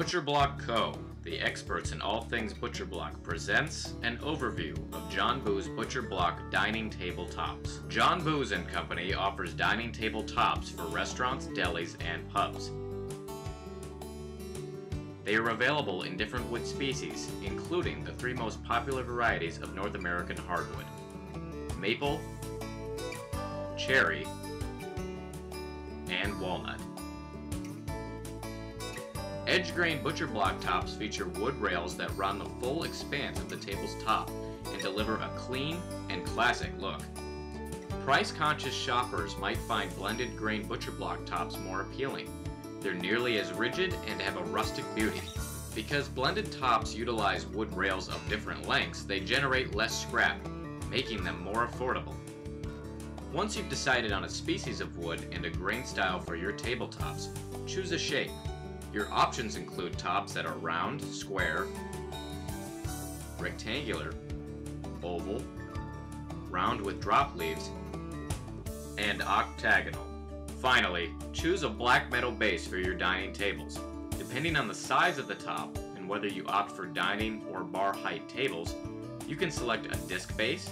Butcher Block Co., the experts in all things Butcher Block, presents an overview of John Boos Butcher Block dining table tops. John Boos & Company offers dining table tops for restaurants, delis, and pubs. They are available in different wood species, including the three most popular varieties of North American hardwood: maple, cherry, and walnut. Edge grain butcher block tops feature wood rails that run the full expanse of the table's top and deliver a clean and classic look. Price-conscious shoppers might find blended grain butcher block tops more appealing. They're nearly as rigid and have a rustic beauty. Because blended tops utilize wood rails of different lengths, they generate less scrap, making them more affordable. Once you've decided on a species of wood and a grain style for your tabletops, choose a shape. Your options include tops that are round, square, rectangular, oval, round with drop leaves, and octagonal. Finally, choose a black metal base for your dining tables. Depending on the size of the top and whether you opt for dining or bar height tables, you can select a disc base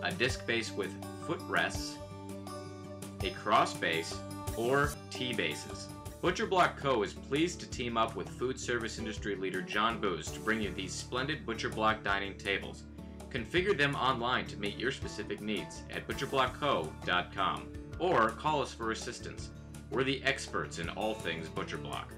with footrests, a cross base, or T-bases. Butcher Block Co. is pleased to team up with food service industry leader John Boos to bring you these splendid Butcher Block dining tables. Configure them online to meet your specific needs at butcherblockco.com or call us for assistance. We're the experts in all things Butcher Block.